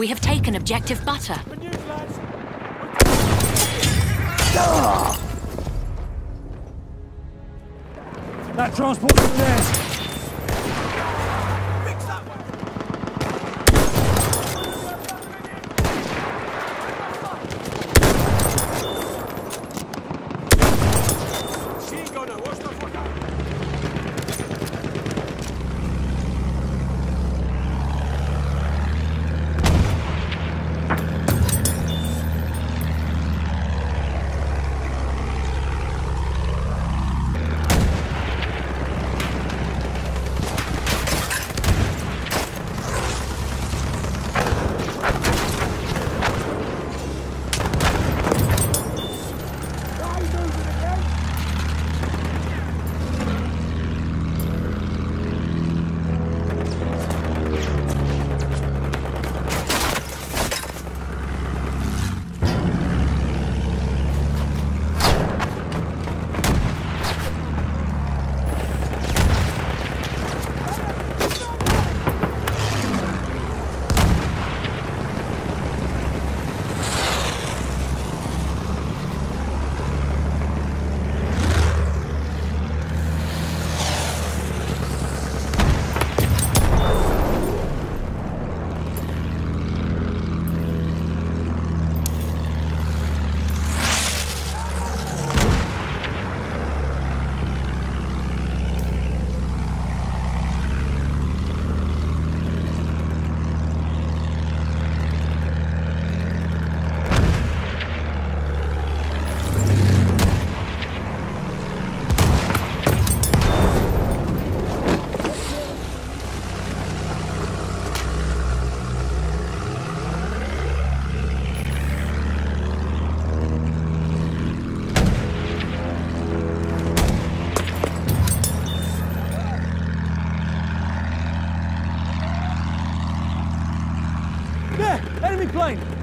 We have taken objective butter. That transport's in there. Enemy plane!